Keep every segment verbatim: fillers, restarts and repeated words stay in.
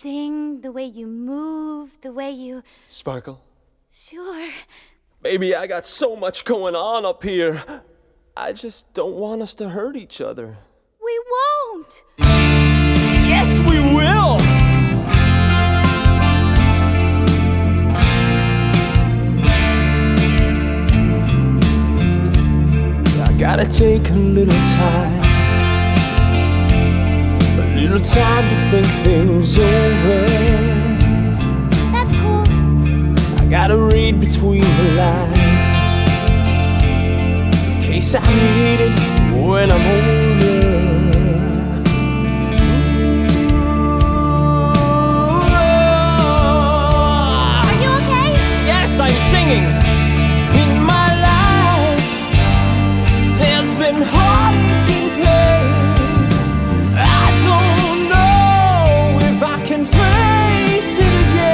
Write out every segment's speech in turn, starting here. sing, the way you move, the way you... Sparkle? Sure. Baby, I got so much going on up here. I just don't want us to hurt each other. We won't! Yes, we will! I gotta take a little time, a little time to think things over. Gotta read between the lines, in case I need it when I'm older. Are you okay? Yes, I'm singing. In my life, there's been heartache and pain. I don't know if I can face it again.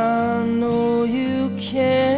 I know you can.